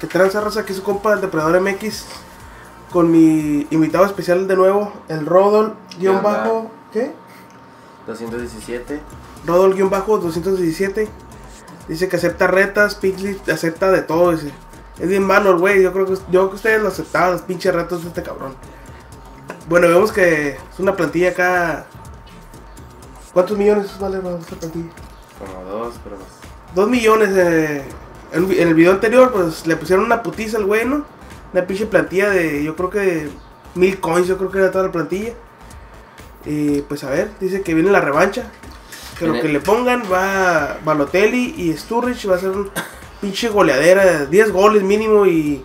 Que tranza, raza, aquí su compa del Depredador MX con mi invitado especial de nuevo, el Rodol, guión bajo, ¿qué? 217. Rodol, guión bajo, 217. Dice que acepta retas, Pixley acepta de todo, dice. Es bien malo el güey, yo creo que ustedes lo aceptaban, los pinches retos de este cabrón. Bueno, vemos que es una plantilla acá. ¿Cuántos millones vale esta plantilla? Como dos, pero más. 2 millones, En el video anterior, pues le pusieron una putiza al güey, ¿no? Una pinche plantilla de, yo creo que de 1000 coins, yo creo que era toda la plantilla. Y pues a ver, dice que viene la revancha. Que lo que le pongan va Balotelli y Sturridge, va a ser un pinche goleadera, 10 goles mínimo y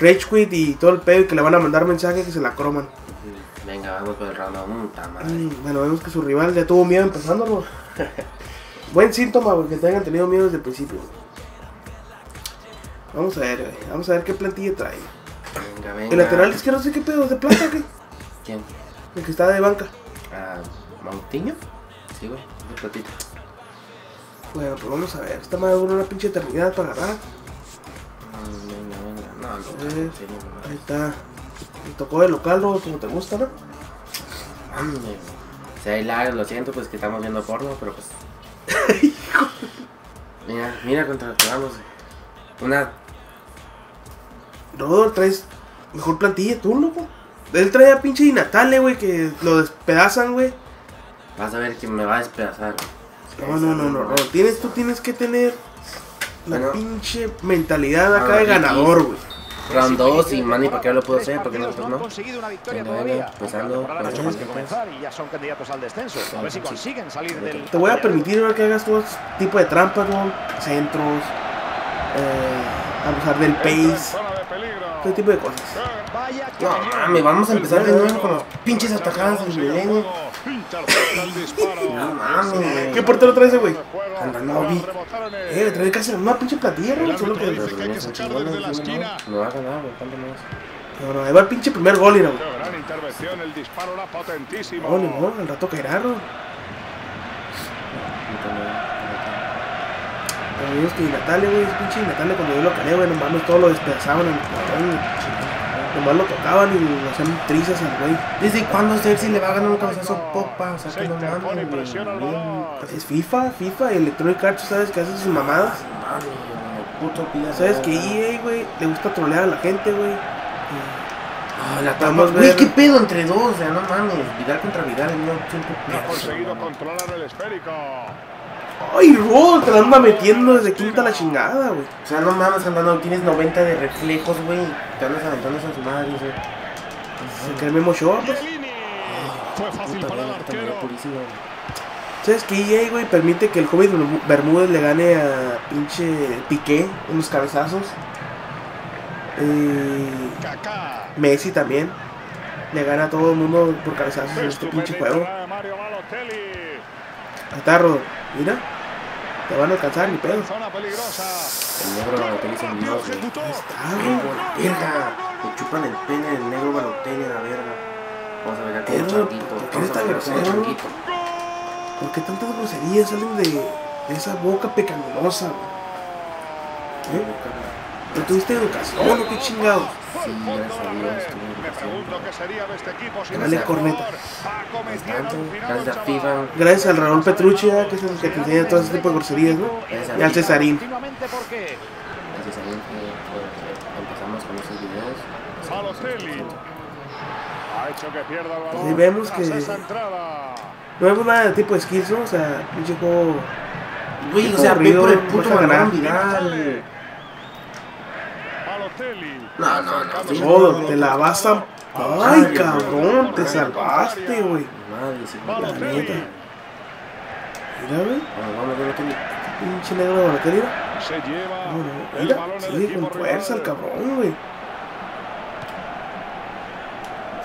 rage quit y todo el pedo. Y que le van a mandar mensaje que se la croman. Venga, vamos por el round. Bueno, vemos que su rival ya tuvo miedo empezándolo. Buen síntoma, porque te hayan tenido miedo desde el principio. Vamos a ver, güey. Vamos a ver qué plantilla trae. Venga, venga. El lateral izquierdo, no sé qué pedo, ¿de plata o qué? ¿Quién? El que está de banca. ¿Montiño? Sí, güey, de platita. Bueno, pues vamos a ver. Esta madre dura una pinche eternidad para agarrar. Venga, venga. No, local, sí, no. Ahí está. Me tocó de local, ¿no? Como te gusta, ¿no? O sea, hay lag, lo siento, pues que estamos viendo porno, pero pues. Hijo. Mira, mira contra lo que vamos, güey. Una. Rodol, traes mejor plantilla tú, loco. Él trae a pinche Di Natale, güey, que lo despedazan, güey. Vas a ver que me va a despedazar, güey. No, Rodol. Tú tienes que tener la pinche mentalidad acá de ganador, güey. Round 2 y Manny, ¿para qué lo puedo hacer? ¿Para qué nosotros no? Te voy a permitir ver que hagas todo este tipo de trampas, güey. Centros. Abusar del pace, todo tipo de cosas. No mames, vamos a empezar de nuevo con los pinches atajadas del milenio. No mames. ¿Qué portero trae ese güey? Handanović. Trae casi una pinche platilla, güey. Solo que no va a ganar, güey. No, ahí va el pinche primer gol, güey. No, ni modo, al rato caerá, güey. Amigos, que Di Natale, güey, ese pinche Di Natale cuando yo lo calé, güey, nomás todos lo despedazaban en el cabrón, nomás lo tocaban y lo hacían trizas al güey. ¿Desde cuándo Sergi le va a ganar un cabezazo popa? O sea, que no mames, es FIFA, Electronic Arts, ¿sabes que hace sus mamadas? Puto pila. ¿Sabes que EA, güey, le gusta trolear a la gente, güey? Ah, la estamos viendo. Güey, qué pedo entre dos, o sea, no mames, Vidal contra Vidal, no, siempre. Ha conseguido controlar el esférico. Ay, Rod, te la anda metiendo desde quinta la chingada, güey. O sea, no mames, andando, tienes 90 de reflejos, güey. Te andas aventando a su madre, güey. Se cree Memo Show, pues. Fue fácil para el arquero. ¿Sabes qué, EA, güey? Permite que el joven Bermúdez le gane a pinche Piqué unos cabezazos. Messi también. Le gana a todo el mundo por cabezazos en este pinche juego. Ahí está, Rod. Mira, te van a alcanzar, ni pedo. El negro Balotelli es un dios, güey. Verga, me chupan el pene del negro Balotelli, la verga. Vamos a ver acá un changuito. ¿Por qué tantas groserías salen de esa boca pecaminosa, güey? ¿Pero tuviste educación o qué chingados? Sí, gracias a Dios, tuve educación. Dale corneta. Gracias a FIFA. Gracias al Raúl Petrucci, que es el que te enseña todo ese tipo de groserías, ¿no? Y al Cesarín. Empezamos con esos videos. Pues vemos que no vemos nada de tipo de skills, ¿no? O sea, pinche juego. Güey, o sea, ve por el puto ganado Vidal. No. Rodol, te la vas a. Ay, cabrón, te salvaste, güey. Madre, si me la neta. Mira, güey. Pinche negro de Balotelli. Mira, sigue con fuerza el cabrón, güey.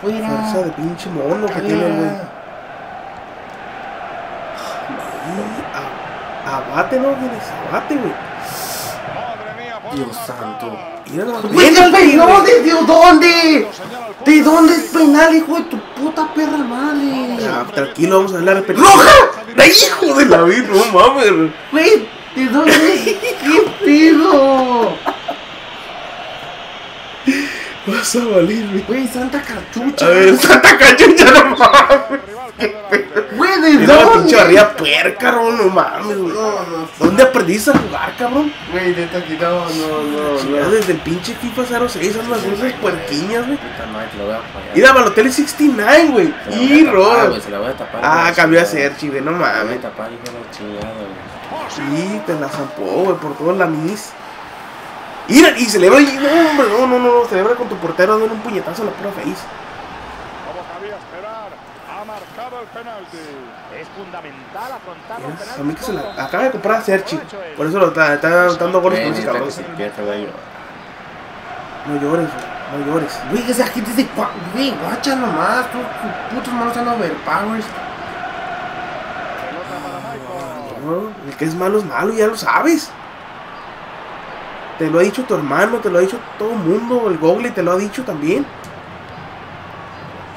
Fuerza de pinche mono que tiene, güey. Abate, ¿no? Abate, güey. Dios santo. ¡Venga el penal! ¿De dónde es penal, hijo de tu puta perra madre? Ya, tranquilo, vamos a hablar de penal. ¡Roja! ¡La hijo de la vida! ¡No mames! Güey, ¿de dónde? ¡Qué pedo! vas a valer, güey. Güey, Santa Cachucha. A ver, Santa Cachucha, no mames. Güey, ¿de dónde? Pinche barriga puerca, no mames, güey. ¿Dónde aprendiste a jugar, cabrón? Güey, de taquita, no. Desde el pinche FIFA 06, son las dulces puerquiñas, güey. Puta madre, te lo voy a fallar. Y la Balotelli 69, güey. Y Rodol. Se la voy a tapar. Ah, cambió a Sergi, güey, no mames. Se la voy a tapar, hijo de chingada, güey. Sí, te la zampó, güey, por todos la mis. Y celebra, y no, hombre, no, celebra con tu portero dándole un puñetazo a la pura face. Como cabía esperar, ha marcado el penalti. Es fundamental afrontar los penaltis. A mí que se la acaba de comprar a Sergi, por eso lo está dando goles con ese cabrón. No llores, no llores. Güey, esa gente es de güey, guacha nomás, tus putos malos están overpowered. El que es malo, ya lo sabes. Te lo ha dicho tu hermano, te lo ha dicho todo el mundo, el Google te lo ha dicho también.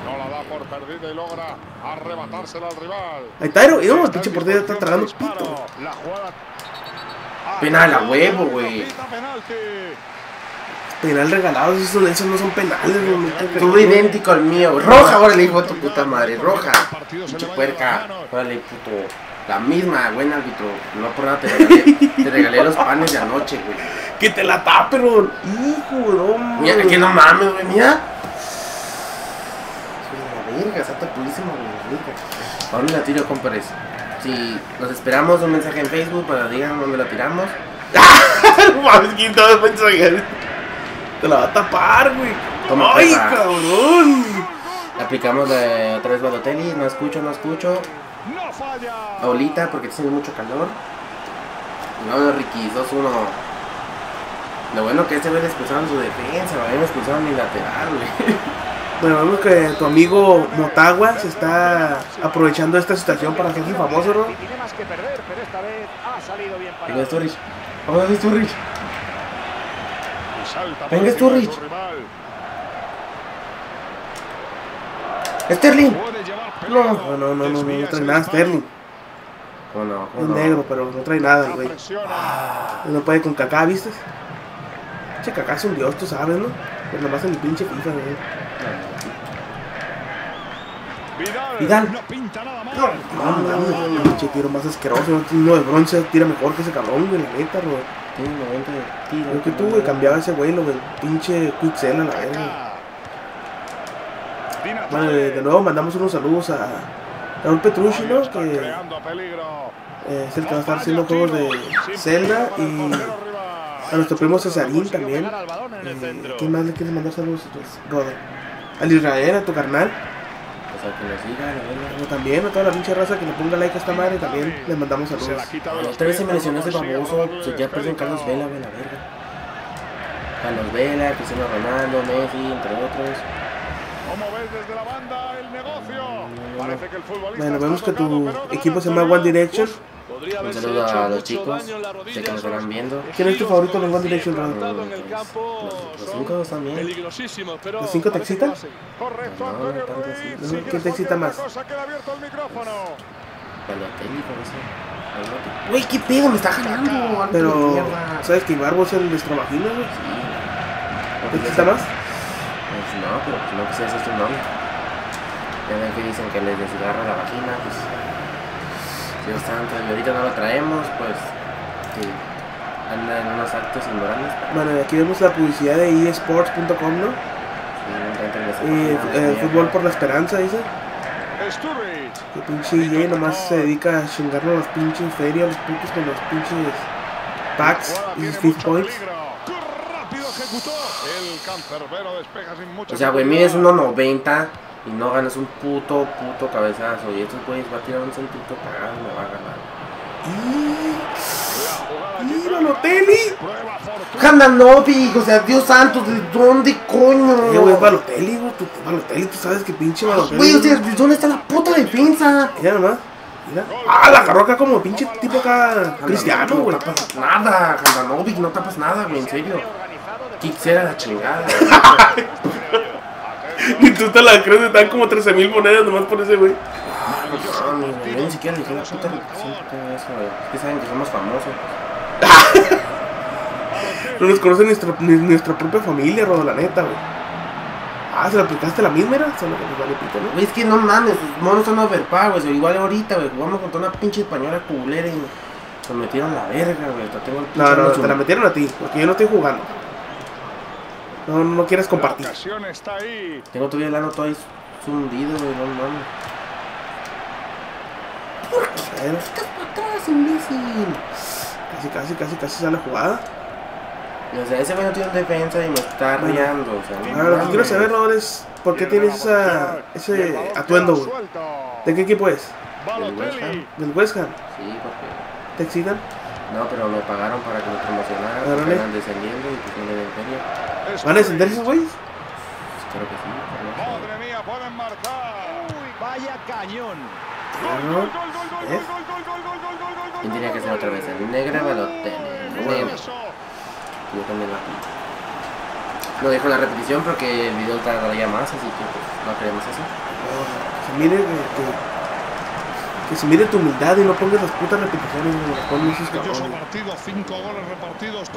No la da por perdida y logra arrebatársela al rival. Ahí está, y no, pinche portero está tragando pito. La jugada... Penal a huevo, güey. Penal regalado, esos no son penales, güey. Todo idéntico al mío. Roja, órale, hijo de tu puta madre, roja. Pinche puerca, órale, puto. La misma, buen árbitro. No por nada te regalé los panes de anoche, güey. Que te la tapen, hijo, no. Mira, que no mames, güey, mira. Es una verga, está purísima, güey. Ahora me la tiro, compadres. Si nos esperamos un mensaje en Facebook para digan dónde la tiramos. No mames, que no me mensaje. Te la va a tapar, güey. Toma, ay, pepa, cabrón. La aplicamos de otra vez Balotelli. No escucho. Ahorita porque tiene mucho calor. No, Ricky, 2-1. Lo bueno que este vez le expulsaron su defensa, a mí me expulsaron mi lateral, güey. Bueno, vemos que tu amigo Motagua se está aprovechando esta situación para hacerse famoso, ¿no? Venga, Sturridge. Vamos a ver, Sturridge. Venga, Sturridge. Sterling. No trae nada Sterling. Es negro, pero no trae nada, güey. No puede con Kaká, ¿viste? Che, Kaká es un dios, tú sabes, ¿no? Pues nomás en el pinche FIFA, güey. Vidal. No, pinche tiro más asqueroso. Uno de bronce tira mejor que ese cabrón, güey, la neta, güey. Tiene 90 de tiro. Creo que tú, güey, cambiaba ese güey, lo del pinche Quicksilver, la verga. Bueno, de nuevo mandamos unos saludos a Raúl Petrucci, ¿no? Que es el que va a estar haciendo juegos de Zelda, y a nuestro primo Cesarín también. ¿Quién más le quieres mandar saludos? Rodol. Al Israel, a tu carnal. O también a toda la pinche raza que le ponga like a esta madre, también les mandamos saludos. Otra vez se mencionó ese famoso, se queda preso en Carlos Vela, güey, la verga. Carlos Vela, Cristiano Ronaldo, Messi, entre otros. Como ves desde la banda el negocio. Parece que el futbolista. Bueno, vemos que tu equipo se llama One Direction. Un saludo a los chicos, sé que nos están viendo. ¿Quién es tu favorito en One Direction, Ronaldo? Los 5 también. ¿Los 5 te excitan? No, ¿quién te excita más? Güey, qué pedo, me está jalando. Pero, ¿sabes que Barbos es el destrabajino, güey? ¿Te excita más? No, pero no que sea su nombre. Ya ven que dicen que les desgarra la vagina, pues. Dios santo, y ahorita no lo traemos, pues. Que anda en unos actos inmorales. Bueno, y aquí vemos la publicidad de esports.com, ¿no? Sí, fútbol por la esperanza, dice. Que pinche DJ nomás se dedica a chingarnos los pinches ferias, los putos con los pinches packs y sus fit points. O sea, güey, mides 1.90 y no ganas un puto cabezazo. Y estos güeyes va a tirar un centito cagado y me va a ganar. ¡Y Balotelli! ¡Handanović! O sea, Dios santo, ¿de dónde coño? Yo, güey, Balotelli, güey, Balotelli, tú sabes que pinche Balotelli. Güey, o sea, ¿dónde está la puta defensa? Mira nomás. Mira. Ah, la carroca como pinche tipo acá cristiano, güey. No tapas nada, Handanović, no tapas nada, güey, en serio. Quisiera la chingada. Ni tú te la crees, están como 13,000 monedas nomás por ese güey. No, yo ni siquiera le dije la puta reputación que tengo eso, güey. Es que saben que somos famosos. No nos conocen nuestra propia familia, Rodolaneta, güey. Ah, ¿se la aplicaste la misma, era? Solo que nos vale pito, ¿no? Güey, es que no mames, sus monos son overpowers, güey. Igual ahorita, güey, jugamos contra una pinche española culera y se metieron la verga, güey. Tengo el pinche no, te la metieron a ti, porque yo no estoy jugando. No, no quieres compartir. La ocasión está ahí. Tengo todavía el ano todo ahí hundido, güey, no mames. ¿Por qué? ¿Estás para atrás, imbécil? Casi sale jugada. O sea, ese güey no tiene defensa y me está riando. O sea, no, lo que quiero saber, Rodol, es por qué tienes ese atuendo, güey. ¿De qué equipo es? Del West Ham. ¿Del West Ham? Sí, porque... ¿Te excitan? No, pero me pagaron para que me promocionaran. Están descendiendo y pues no le den feria. ¿Van a descender esos güeyes? Creo que sí. Madre mía, pueden marcar. Uy, vaya cañón. Gol. ¿Quién tenía que ser otra vez? El negro Balotelli. Yo también la pinto. No dejo la repetición porque el video tardaría más, así que pues, no creemos eso. No, que se mire tu humildad y no pongas las putas repeticiones en las cuales dices que la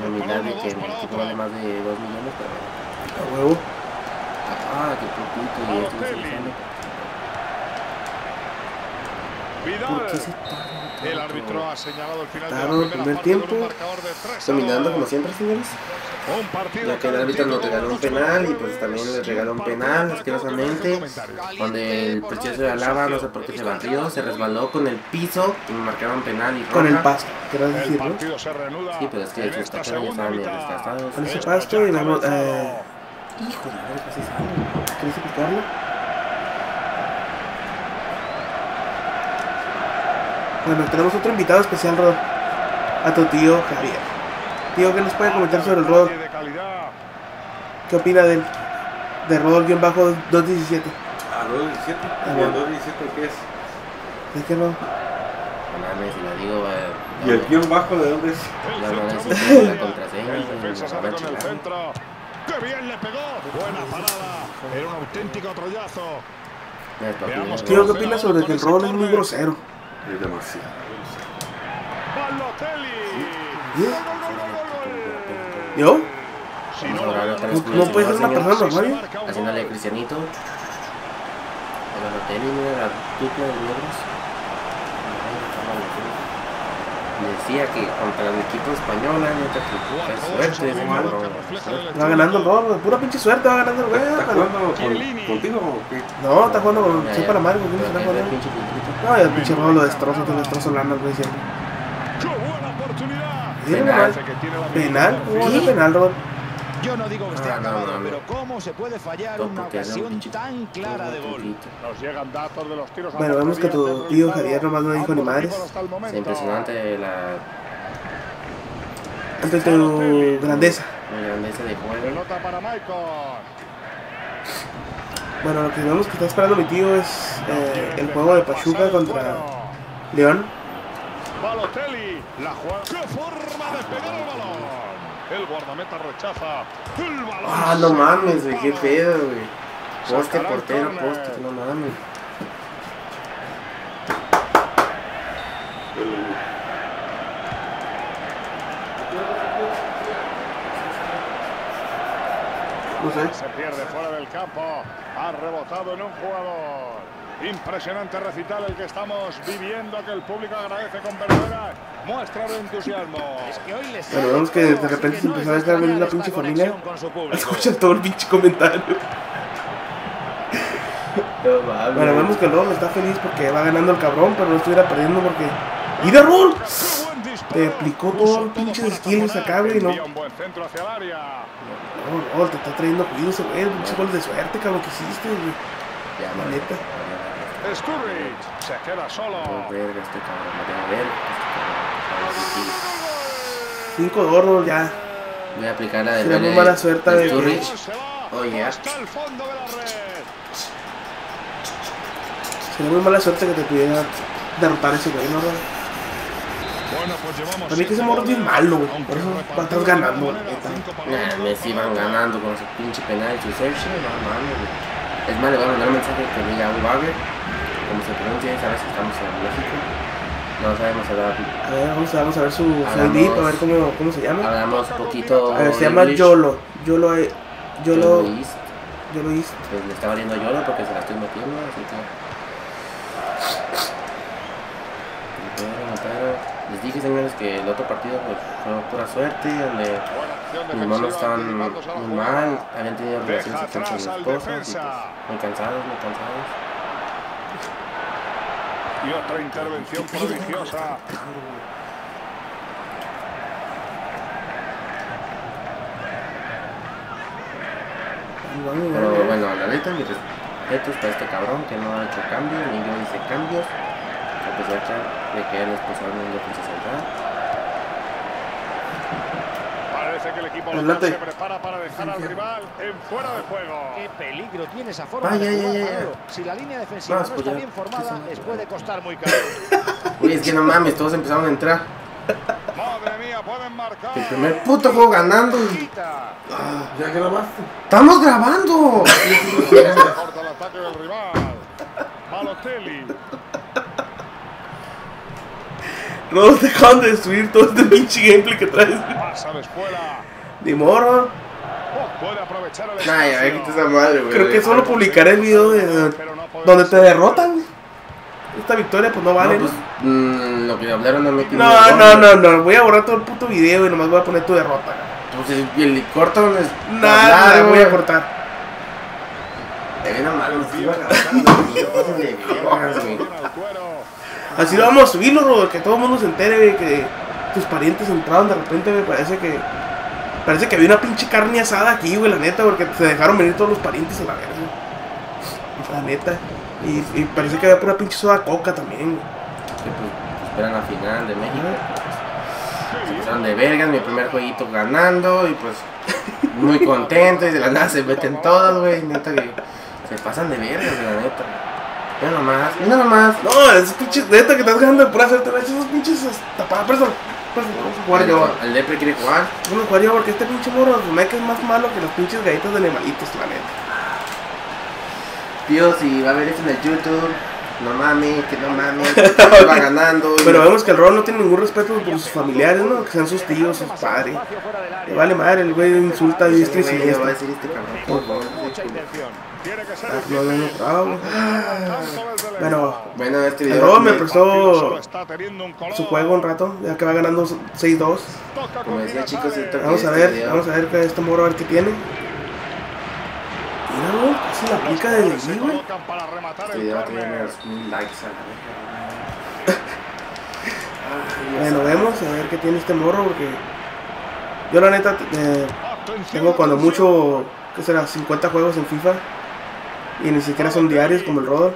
humildad de que el equipo vale más de 2 millones, pero... ¿A huevo? Ah, qué poquito, y esto que se le sale. ¿Por qué se tarda? El árbitro ha señalado el final del primer tiempo. Dominando como siempre, señores. Ya que el árbitro nos regaló un penal y pues también le regaló un penal, asquerosamente. Donde el precioso de Alaba, no sé por qué se barrió, se resbaló con el piso y marcaron penal y roja. Con el pasto, querés decir, ¿no? Sí, pero es que de hecho está claro, ya estaban bien desgastados. Con ese pasto y la... Hijo de la verga, ¿qué se sabe? ¿Querés explicarlo? Bueno, tenemos otro invitado especial, Rodol, a tu tío Javier. Tío, ¿qué nos puede comentar sobre el Rodol? ¿Qué opina de él? De Rodol-217. ¿Ah, Rodol 17? ¿Qué es? ¿De qué Rodol? Mames, si lo digo... ¿Y el guión bajo de dónde es? La mames, la contraseña. El defensa sale con el centro. ¡Qué bien le pegó! Buena parada. Era un auténtico trollazo. Tío, ¿qué opinas sobre que el Rodol es muy grosero? Es demasiado. ¿Yo? ¿No puede ser una persona normal? Haciéndole Cristianito. El Balotelli, mira la dupla de negros. Decía que contra el equipo español, neta, que suerte, hermano. Va ganando el Rodol, pura pinche suerte, va ganando el güey. ¿Está jugando contigo o qué? No, está jugando con el para Mario, ¿quién está jugando? No, el pinche Rodol lo destroza, te destroza lana, güey, siempre. ¿Penal? ¿Penal? ¿Cómo es el penal, Rodol? Yo no digo que esté acabado, pero ¿cómo se puede fallar una ocasión tan clara de gol? Nos llegan datos de los tiros. Bueno, vemos que tu tío Javier nomás no dijo ni madres. Es impresionante la... Ante tu grandeza. La grandeza de juego. Bueno, lo que vemos que está esperando mi tío es el juego de Pachuca contra León. Balotelli, la jugada. ¡Qué forma de pegar el balón! El guardameta rechaza. El balón. Ah, no mames, güey, qué pedo, güey. Poste, portero, poste, no mames. No sé. Se pierde fuera del campo. Ha rebotado en un jugador. Impresionante recital el que estamos viviendo, que el público agradece con verdadera muestra de entusiasmo. Pero vemos que de repente se empezó a estar viendo la pinche familia. Escucha todo el pinche comentario. Bueno, vemos que el Rodol está feliz porque va ganando el cabrón, pero no estuviera perdiendo porque... ¡Mira, Rodol! Te aplicó todo el pinche de skill sacable y no... No, te está trayendo cuidado ese güey, el pinche gol de suerte, cabrón, que hiciste, güey. La neta. Sturridge se queda solo. No, verga, este cabrón, no tengo verga. 5 de oro ya. Voy a aplicar la de Sturridge. Muy mala suerte de Sturridge. Oye, sería muy mala suerte que te pudiera derrotar ese güey, ¿no? Para mí que ese morro es bien malo, güey. Por eso va a estar ganando, neta. Messi van ganando con su pinche penal y su Sergi. No mames, güey. Es más, le voy a mandar un mensaje que diga un bagger. Como se pronuncia, sabes que estamos en México. No sabemos hablar. A ver, vamos a ver su ID, a ver cómo se llama. Hablamos un poquito. A ver, se llama Yolo. Yolo. Yo lo hice. Pues le está valiendo a Yolo porque se la estoy metiendo, así que... Les dije, señores, que el otro partido pues, fue pura suerte, donde mis manos estaban muy mal, habían tenido relaciones con mi esposa, pues, muy cansados, muy cansados. Y otra intervención prodigiosa. Pero bueno, la neta, mis respetos para este cabrón que no ha hecho cambios, ni yo hice cambios, a pesar de que él expulsaron en el defensa central. Parece que el equipo local se prepara para dejar al rival en fuera de juego. Qué peligro tiene esa forma de jugar, Pablo. Si la línea defensiva no está bien formada, les puede costar muy caro. Uy, es que no mames, todos empezaron a entrar. Madre mía, pueden marcar. El primer puto juego ganando. Y... Ah, ya grabaste. ¡Estamos grabando! Corta el ataque del rival. Balotelli. No nos dejaron de destruir todo este pinche gameplay que traes. Ni morro. Nah, ya me quité esa madre, güey. Creo que solo publicaré el video de donde te derrotan, güey. Esta victoria pues no vale. No, pues, lo que hablaron no me quedó. No. Voy a borrar todo el puto video y nomás voy a poner tu derrota. Entonces, ¿y el corto donde está? Nada, voy a cortar. Te ven a mal, así lo vamos a subirlo, Rodol, que todo el mundo se entere, güey, que tus parientes entraron de repente, me parece que... Parece que había una pinche carne asada aquí, güey, la neta, porque se dejaron venir todos los parientes a la verga, la neta. Y parece que había pura pinche soda coca también, güey. Sí, pues, esperan la final de México. Se pasaron de vergas, mi primer jueguito ganando, y pues... Muy contento, y de la nada se meten todas, güey, neta, que... Se pasan de vergas, de la neta. Mira nomás, mira nomás. No, esos pinches neta que estás ganando de pura suerte, esos pinches tapadas, vamos a jugar yo. El Depre quiere jugar. Vamos a jugar yo porque este pinche morro me que es más malo que los pinches galletas de animalitos, la neta. Tío, si va a ver eso en el YouTube, no mames, que no mames, que va ganando. Y... Pero vemos que el Rod no tiene ningún respeto por sus familiares, ¿no? Que sean sus tíos, sus padres. Le vale madre, el güey insulta a diestra y siniestra. Va a decir este cabrón, por favor. Bueno, este video Rodol me prestó su juego un rato, ya que va ganando 6-2. Como decía, chicos, vamos a ver que este moro a ver qué tiene. Mira, casi la pica de mí, güey. Este video va a tener 1000 likes a la vez. Bueno, vemos a ver qué tiene este morro, porque yo la neta tengo cuando mucho, que será 50 juegos en FIFA. Y ni siquiera son diarios como el Rodol.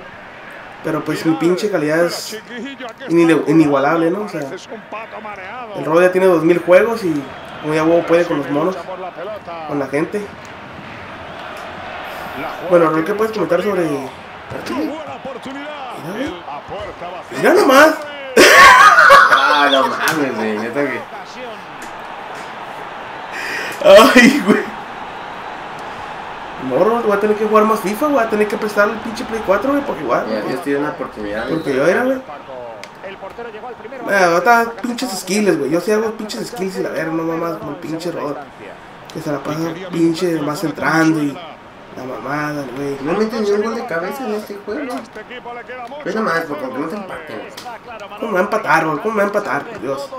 Pero pues mi pinche calidad es inigualable, ¿no? O sea, el Rodol ya tiene 2000 juegos y muy a huevo puede con los monos, con la gente. Bueno, Rodol, ¿qué puedes comentar sobre partido? ¡Mira nomás! ¡Ah, no mames, güey! Neta que... ¡Ay, güey! Morro, voy a tener que jugar más FIFA, voy a tener que prestar el pinche Play 4, güey, porque igual. Ya, yo estoy en una oportunidad. Porque yo era, güey. Mira, está pinches skills, güey. Yo sí hago pinches skills y la verga, no mamás, como el pinche Rodol. Que se la pasa pinche más entrando y la mamada, güey. No me tenía un gol de cabeza en este juego. Pero más, porque no te empaten. ¿Cómo me va a empatar, güey? ¿Cómo me va a empatar? Por Dios.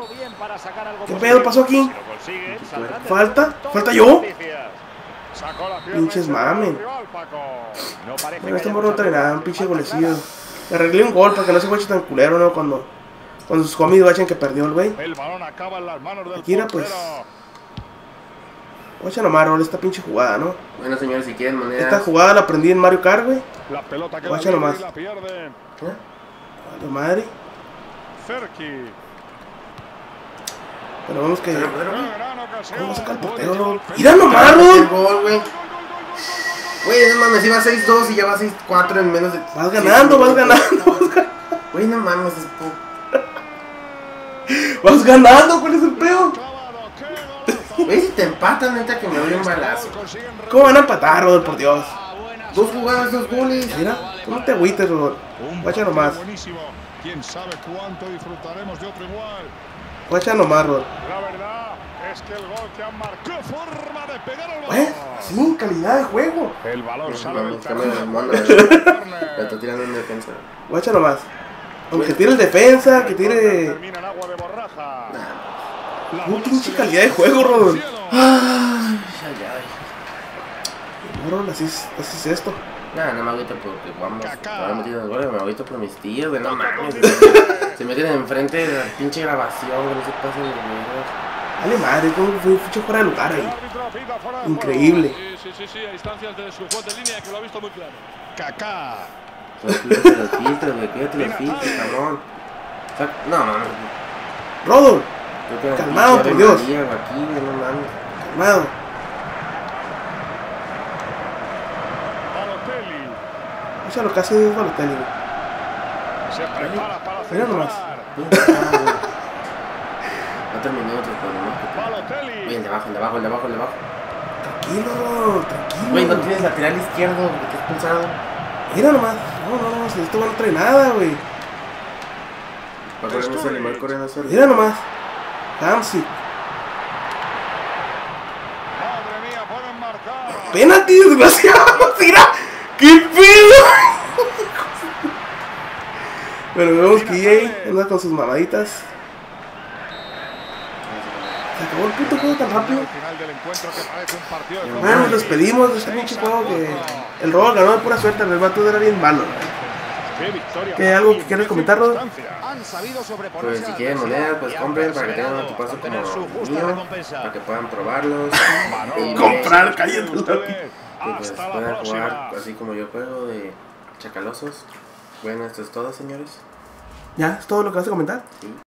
¿Qué pedo pasó aquí? ¿Falta? ¿Falta yo? Pinches mamen. Bueno, este morro no trae nada, un pinche golecillo. Le arreglé un gol para que no se guache tan culero, ¿no? Cuando sus homies guachen que perdió el güey. Aquí era pues. Guacha nomás, Rol, esta pinche jugada, ¿no? Bueno, señores, si quieren monedas. Esta jugada la aprendí en Mario Kart, güey. Guacha nomás. Vale, madre. Pero vamos que... ¿Cómo saca el portero, Rodol? ¡Mira nomás, Rodol! Güey, no mames, iba 6-2 y ya va 6-4 en menos de... Vas ganando, vas ganando. Güey, no mames, es poco. Vas ganando, ¿cuál es el pedo? Güey, si te empatan, neta que me doy un balazo. ¿Cómo van a empatar, Rodol, por Dios? Dos jugadas, dos goles. Mira, no te agüites, Rodol. Guacha nomás. ¿Quién sabe cuánto disfrutaremos de otro igual? Guacha nomás, Rod. La verdad es que el gol que han marcado forma de pegar al balón. Sin calidad de juego. El balón sale del terreno. La está tirando en defensa. Guacha nomás. Aunque tire el defensa, que tire. Termina en agua de borraja. No pinche calidad de juego, Rodol. Ay, ay, ay. Así es esto. Nada, no me agüito porque vamos. Me he metido el gol, me agüito por mis tíos, de no mames. Se meten enfrente de la pinche grabación, no se pasan los videos. Dale madre, como fue un ficho fuera de lugar ahí. Increíble. Sí, a distancias de su juego de línea que lo ha visto muy claro. Kaká. Quédate los filtros, güey, quédate los filtros, cabrón. No, mames. Rodol. Calmado, por Dios. Calmado. O sea, lo que hace es Balotelli. Se prepara para hacer. Mira nomás. No terminó otro problema. Bien, de abajo. Tranquilo. Güey, no tienes lateral izquierdo, porque es pulsado. Mira nomás. No, si esto va a traer nada, güey. Mira nomás. Tamsi. Madre mía, pueden marcar. Penalti, desgraciado. Mira. ¡Qué pedo! Pero vemos que EA anda con sus mamaditas. Se acabó el puto juego tan rápido. Hermano, nos despedimos de este pinche juego que el Rodol ganó de pura suerte, el vato era bien malo. ¿Qué algo que quieres comentar, Rodol? Pues si quieren moneda, pues compren para que tengan un paso como mío, para que puedan probarlos. Comprar, cállate. Que pues puedan jugar así como yo juego de chacalosos. Bueno, esto es todo, señores. ¿Ya? ¿Es todo lo que vas a comentar? Sí.